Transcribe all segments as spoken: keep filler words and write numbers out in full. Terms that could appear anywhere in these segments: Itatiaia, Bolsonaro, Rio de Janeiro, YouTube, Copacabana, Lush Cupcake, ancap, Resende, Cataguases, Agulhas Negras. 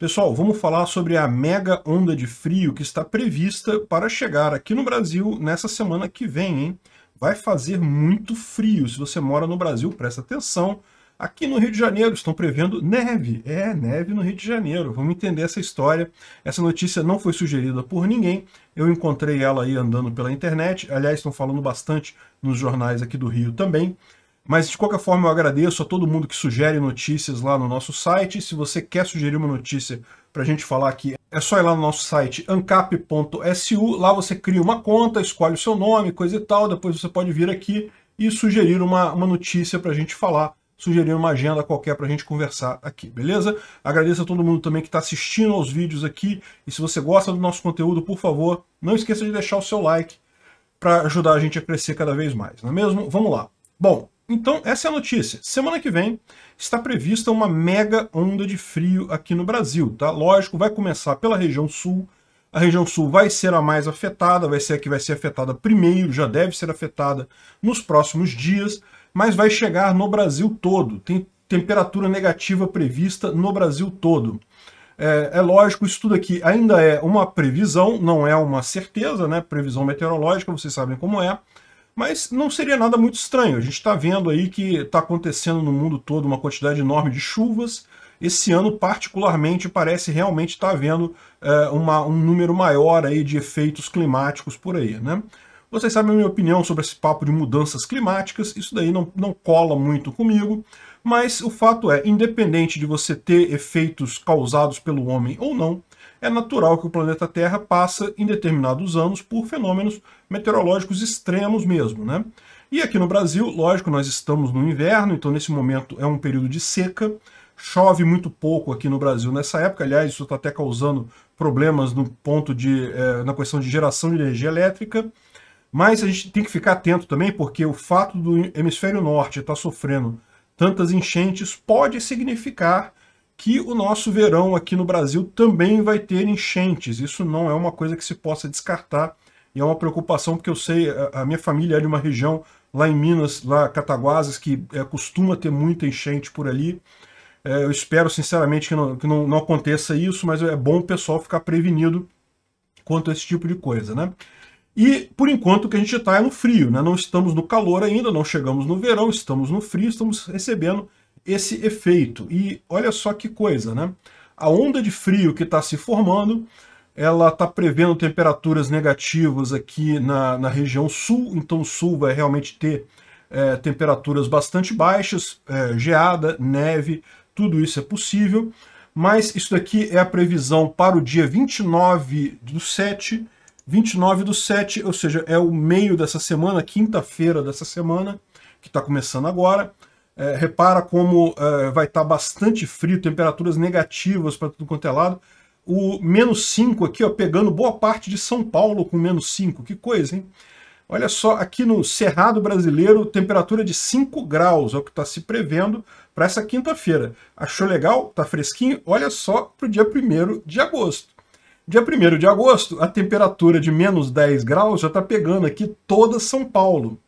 Pessoal, vamos falar sobre a mega onda de frio que está prevista para chegar aqui no Brasil nessa semana que vem, hein? Vai fazer muito frio. Se você mora no Brasil, presta atenção. Aqui no Rio de Janeiro estão prevendo neve. É, neve no Rio de Janeiro. Vamos entender essa história. Essa notícia não foi sugerida por ninguém. Eu encontrei ela aí andando pela internet. Aliás, estão falando bastante nos jornais aqui do Rio também. Mas, de qualquer forma, eu agradeço a todo mundo que sugere notícias lá no nosso site. Se você quer sugerir uma notícia para a gente falar aqui, é só ir lá no nosso site ancap ponto s u. Lá você cria uma conta, escolhe o seu nome, coisa e tal. Depois você pode vir aqui e sugerir uma, uma notícia para a gente falar, sugerir uma agenda qualquer para a gente conversar aqui, beleza? Agradeço a todo mundo também que está assistindo aos vídeos aqui. E se você gosta do nosso conteúdo, por favor, não esqueça de deixar o seu like para ajudar a gente a crescer cada vez mais, não é mesmo? Vamos lá. Bom, então essa é a notícia. Semana que vem está prevista uma mega onda de frio aqui no Brasil, tá? Lógico, vai começar pela região sul. A região sul vai ser a mais afetada, vai ser a que vai ser afetada primeiro, já deve ser afetada nos próximos dias, mas vai chegar no Brasil todo. Tem temperatura negativa prevista no Brasil todo. É, é lógico, isso tudo aqui ainda é uma previsão, não é uma certeza, né? Previsão meteorológica, vocês sabem como é, mas não seria nada muito estranho. A gente está vendo aí que está acontecendo no mundo todo uma quantidade enorme de chuvas. Esse ano, particularmente, parece realmente estar havendo é, uma, um número maior aí de efeitos climáticos por aí, né? Vocês sabem a minha opinião sobre esse papo de mudanças climáticas, isso daí não, não cola muito comigo, mas o fato é, independente de você ter efeitos causados pelo homem ou não, é natural que o planeta Terra passa, em determinados anos, por fenômenos meteorológicos extremos mesmo, né? E aqui no Brasil, lógico, nós estamos no inverno, então nesse momento é um período de seca, chove muito pouco aqui no Brasil nessa época, aliás, isso está até causando problemas no ponto de, eh, na questão de geração de energia elétrica, mas a gente tem que ficar atento também, porque o fato do hemisfério norte estar sofrendo tantas enchentes pode significar que o nosso verão aqui no Brasil também vai ter enchentes. Isso não é uma coisa que se possa descartar, e é uma preocupação, porque eu sei, a minha família é de uma região lá em Minas, lá Cataguases, que é, costuma ter muita enchente por ali. É, eu espero, sinceramente, que, não, que não, não aconteça isso, mas é bom o pessoal ficar prevenido quanto a esse tipo de coisa, né? E, por enquanto, o que a gente está é no frio, né? Não estamos no calor ainda, não chegamos no verão, estamos no frio, estamos recebendo esse efeito. E olha só que coisa, né? A onda de frio que está se formando, ela está prevendo temperaturas negativas aqui na, na região sul, então o sul vai realmente ter é, temperaturas bastante baixas, é, geada, neve, tudo isso é possível, mas isso daqui é a previsão para o dia vinte e nove do sete, vinte e nove do sete, ou seja, é o meio dessa semana, quinta-feira dessa semana, que está começando agora. É, repara como é, vai estar tá bastante frio, temperaturas negativas para tudo quanto é lado. O menos cinco aqui, ó, pegando boa parte de São Paulo com menos cinco, que coisa, hein? Olha só, aqui no Cerrado Brasileiro, temperatura de cinco graus, é o que está se prevendo para essa quinta-feira. Achou legal? Está fresquinho? Olha só para o dia primeiro de agosto. Dia primeiro de agosto, a temperatura de menos dez graus já está pegando aqui toda São Paulo.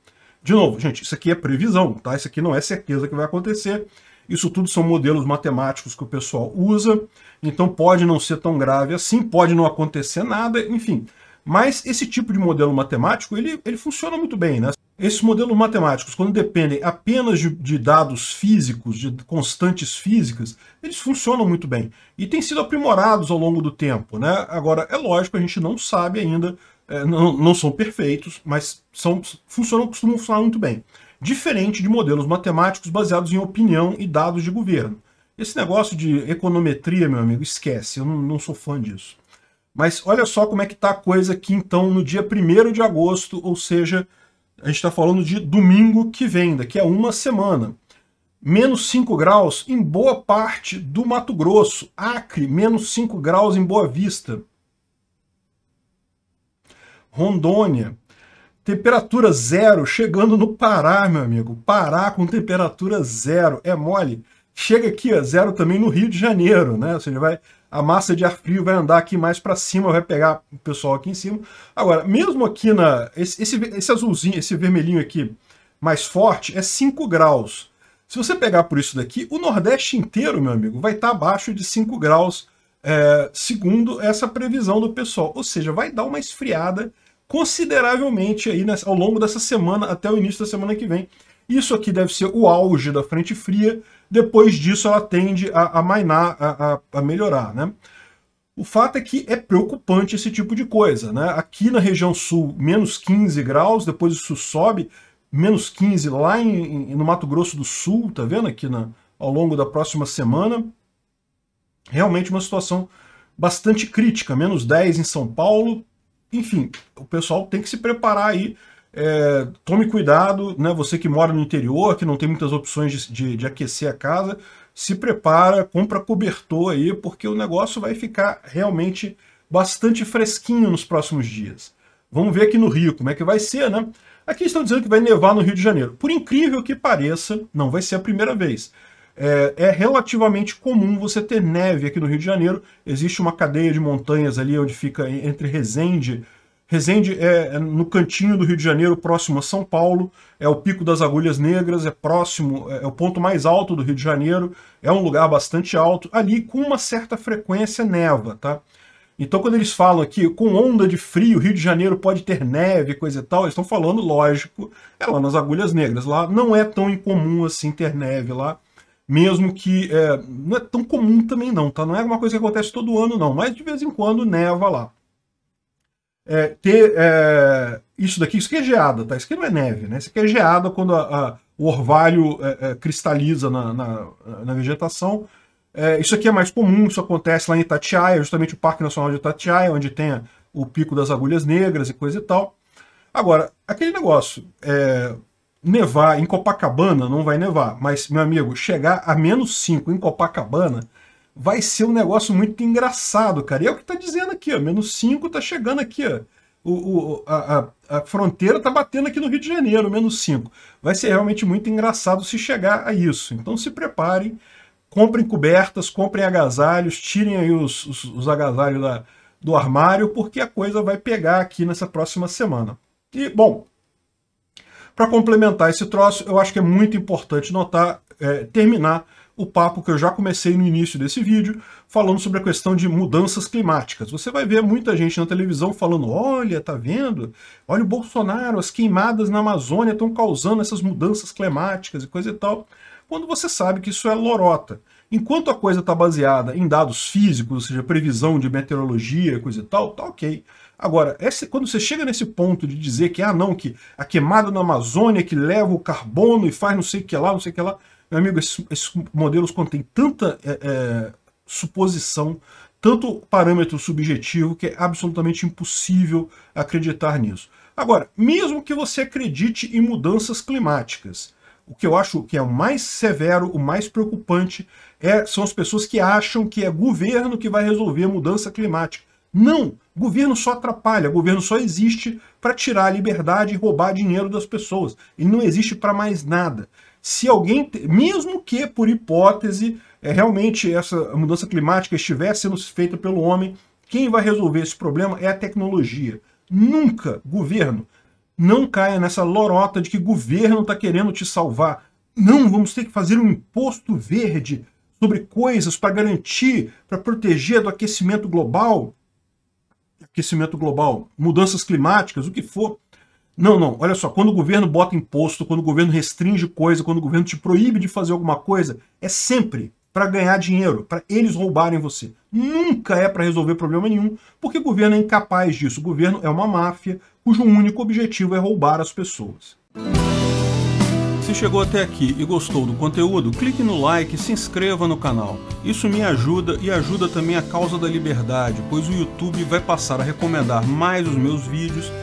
De novo, gente, isso aqui é previsão, tá? Isso aqui não é certeza que vai acontecer. Isso tudo são modelos matemáticos que o pessoal usa. Então pode não ser tão grave assim, pode não acontecer nada, enfim. Mas esse tipo de modelo matemático, ele, ele funciona muito bem, né? Esses modelos matemáticos, quando dependem apenas de, de dados físicos, de constantes físicas, eles funcionam muito bem. E têm sido aprimorados ao longo do tempo, né? Agora, é lógico, a gente não sabe ainda, é, não, não são perfeitos, mas são, funcionam, costumam funcionar muito bem. Diferente de modelos matemáticos baseados em opinião e dados de governo. Esse negócio de econometria, meu amigo, esquece, eu não, não sou fã disso. Mas olha só como é que está a coisa aqui, então, no dia primeiro de agosto, ou seja, a gente está falando de domingo que vem, daqui a uma semana. menos cinco graus em boa parte do Mato Grosso. Acre, menos cinco graus em Boa Vista. Rondônia, temperatura zero, chegando no Pará, meu amigo. Pará com temperatura zero, é mole. Chega aqui, ó, zero também no Rio de Janeiro, né? Ou seja, vai... A massa de ar frio vai andar aqui mais para cima, vai pegar o pessoal aqui em cima. Agora, mesmo aqui na... Esse, esse, esse azulzinho, esse vermelhinho aqui mais forte, é cinco graus. Se você pegar por isso daqui, o Nordeste inteiro, meu amigo, vai estar abaixo de cinco graus é, segundo essa previsão do pessoal. Ou seja, vai dar uma esfriada consideravelmente aí nessa, ao longo dessa semana, até o início da semana que vem. Isso aqui deve ser o auge da frente fria, depois disso ela tende a, a mainar, a, a, a melhorar, né? O fato é que é preocupante esse tipo de coisa, né? Aqui na região sul, menos quinze graus, depois isso sobe, menos quinze lá em, em, no Mato Grosso do Sul, tá vendo aqui na, ao longo da próxima semana. Realmente uma situação bastante crítica, menos dez em São Paulo. Enfim, o pessoal tem que se preparar aí, é, tome cuidado, né? Você que mora no interior, que não tem muitas opções de, de, de aquecer a casa, se prepara, compra cobertor aí, porque o negócio vai ficar realmente bastante fresquinho nos próximos dias. Vamos ver aqui no Rio como é que vai ser, né? Aqui estão dizendo que vai nevar no Rio de Janeiro. Por incrível que pareça, não vai ser a primeira vez. É, é relativamente comum você ter neve aqui no Rio de Janeiro. Existe uma cadeia de montanhas ali onde fica entre Resende... Resende é no cantinho do Rio de Janeiro, próximo a São Paulo, é o Pico das Agulhas Negras, é próximo, é o ponto mais alto do Rio de Janeiro, é um lugar bastante alto, ali com uma certa frequência neva, tá? Então quando eles falam aqui, com onda de frio, Rio de Janeiro pode ter neve, coisa e tal, eles estão falando, lógico, é lá nas Agulhas Negras, lá não é tão incomum assim ter neve lá, mesmo que é, não é tão comum também não, tá? Não é uma coisa que acontece todo ano não, mas de vez em quando neva lá. É, ter é, isso daqui, isso aqui é geada, tá? Isso aqui não é neve, né? Isso aqui é geada quando a, a, o orvalho é, é, cristaliza na, na, na vegetação. É, isso aqui é mais comum, isso acontece lá em Itatiaia, justamente o Parque Nacional de Itatiaia, onde tem a, o Pico das Agulhas Negras e coisa e tal. Agora, aquele negócio, é, nevar em Copacabana não vai nevar, mas, meu amigo, chegar a menos cinco em Copacabana... vai ser um negócio muito engraçado, cara. E é o que tá dizendo aqui, ó. menos cinco tá chegando aqui, ó. O, o, a, a fronteira tá batendo aqui no Rio de Janeiro, menos cinco. Vai ser realmente muito engraçado se chegar a isso. Então se preparem, comprem cobertas, comprem agasalhos, tirem aí os, os, os agasalhos da, do armário, porque a coisa vai pegar aqui nessa próxima semana. E, bom, para complementar esse troço, eu acho que é muito importante notar, é, terminar... o papo que eu já comecei no início desse vídeo, falando sobre a questão de mudanças climáticas. Você vai ver muita gente na televisão falando, olha, tá vendo? Olha o Bolsonaro, as queimadas na Amazônia estão causando essas mudanças climáticas e coisa e tal, quando você sabe que isso é lorota. Enquanto a coisa está baseada em dados físicos, ou seja, previsão de meteorologia, coisa e tal, tá ok. Agora, esse, quando você chega nesse ponto de dizer que, ah não, que a queimada na Amazônia que leva o carbono e faz não sei o que lá, não sei o que lá, meu amigo, esses, esses modelos contêm tanta é, é, suposição, tanto parâmetro subjetivo, que é absolutamente impossível acreditar nisso. Agora, mesmo que você acredite em mudanças climáticas, o que eu acho que é o mais severo, o mais preocupante, é, são as pessoas que acham que é governo que vai resolver a mudança climática. Não! Governo só atrapalha, governo só existe para tirar a liberdade e roubar dinheiro das pessoas. Ele não existe para mais nada. Se alguém, mesmo que por hipótese, é, realmente essa mudança climática estivesse sendo feita pelo homem, quem vai resolver esse problema é a tecnologia. Nunca, governo, não caia nessa lorota de que governo está querendo te salvar. Não, vamos ter que fazer um imposto verde sobre coisas para garantir, para proteger do aquecimento global. Aquecimento global, mudanças climáticas, o que for. Não, não, olha só, quando o governo bota imposto, quando o governo restringe coisa, quando o governo te proíbe de fazer alguma coisa, é sempre para ganhar dinheiro, para eles roubarem você. Nunca é para resolver problema nenhum, porque o governo é incapaz disso. O governo é uma máfia cujo único objetivo é roubar as pessoas. Se chegou até aqui e gostou do conteúdo, clique no like e se inscreva no canal. Isso me ajuda e ajuda também a causa da liberdade, pois o YouTube vai passar a recomendar mais os meus vídeos